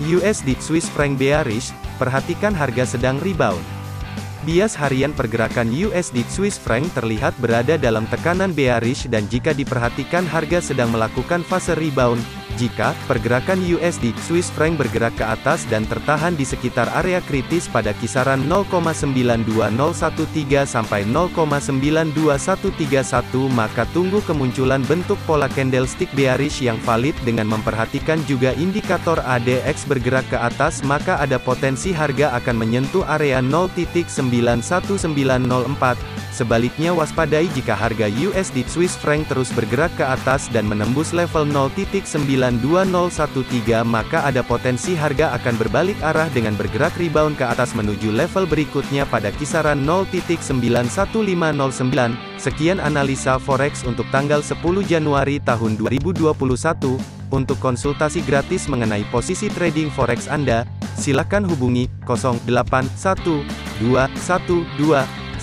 USD Swiss franc bearish, perhatikan harga sedang rebound. Bias harian pergerakan USD Swiss franc terlihat berada dalam tekanan bearish dan jika diperhatikan harga sedang melakukan fase rebound. Jika pergerakan USD Swiss franc bergerak ke atas dan tertahan di sekitar area kritis pada kisaran 0,92013 sampai 0,92131, maka tunggu kemunculan bentuk pola candlestick bearish yang valid dengan memperhatikan juga indikator ADX bergerak ke atas, maka ada potensi harga akan menyentuh area 0,91904. Sebaliknya, waspadai jika harga USD Swiss franc terus bergerak ke atas dan menembus level 0,92013, maka ada potensi harga akan berbalik arah dengan bergerak rebound ke atas menuju level berikutnya pada kisaran 0,91509. Sekian analisa forex untuk tanggal 10 Januari tahun 2021. Untuk konsultasi gratis mengenai posisi trading forex Anda, silakan hubungi 081212983101.